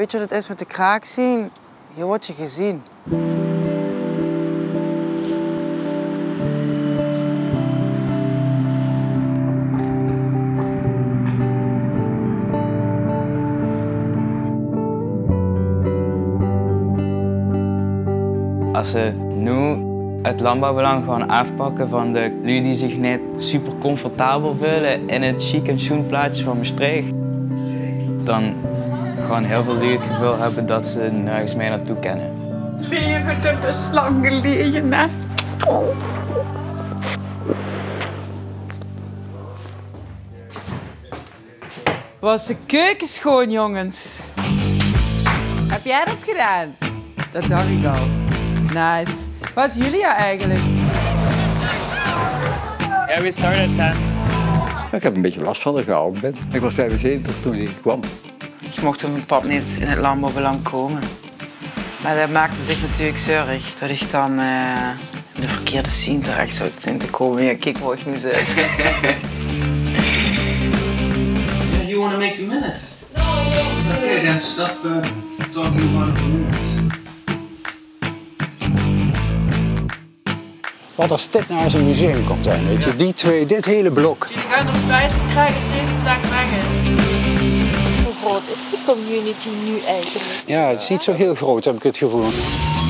Weet je wat het is met de kraak zien? Je wordt je gezien. Als ze nu het landbouwbelang gewoon afpakken van de lui die zich net super comfortabel voelen in het chic en schoon plaatje van Maastricht, dan gaan heel veel lui het gevoel hebben dat ze nergens meer naartoe kennen. Leven, het is lang geleden, hè? Oh. Was de keuken schoon, jongens? Heb jij dat gedaan? Dat dacht ik al. Nice. Waar is Julia eigenlijk? Ja, we started 10. Ik heb een beetje last van dat ik oud ben. Ik was 75 toen ik kwam. Ik mocht met mijn pap niet in het landbouwbelang komen. Maar dat maakte zich natuurlijk zeurig. Dat ik dan in de verkeerde scene terecht zou zijn te komen. Ja, kijk wat ik nu zeg. You want to make the minutes? No. Okay, then stop talking about the minutes. Wat als dit nou als een museum kon zijn, weet je? Die twee, dit hele blok. Jullie gaan er spijt van krijgen als deze plek weg is. Hoe groot is de community nu eigenlijk? Ja, het is niet zo heel groot, heb ik het gevoel.